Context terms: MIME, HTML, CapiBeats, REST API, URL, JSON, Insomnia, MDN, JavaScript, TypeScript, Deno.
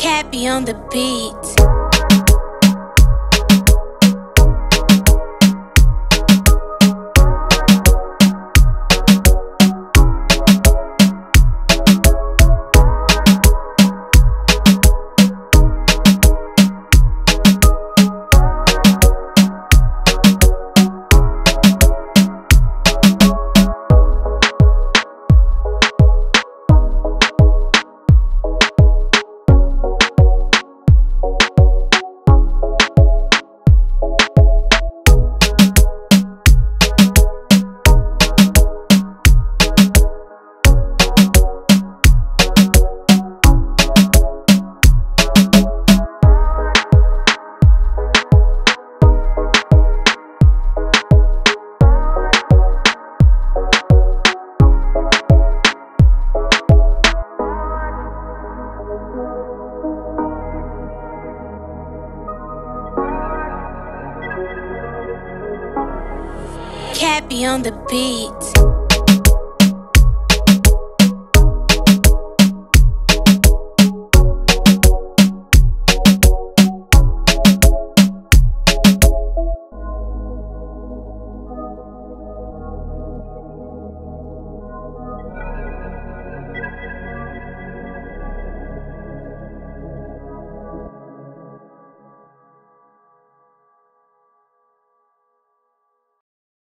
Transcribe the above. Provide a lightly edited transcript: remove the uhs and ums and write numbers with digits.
Capi on the beat. CapiBeats on the beat.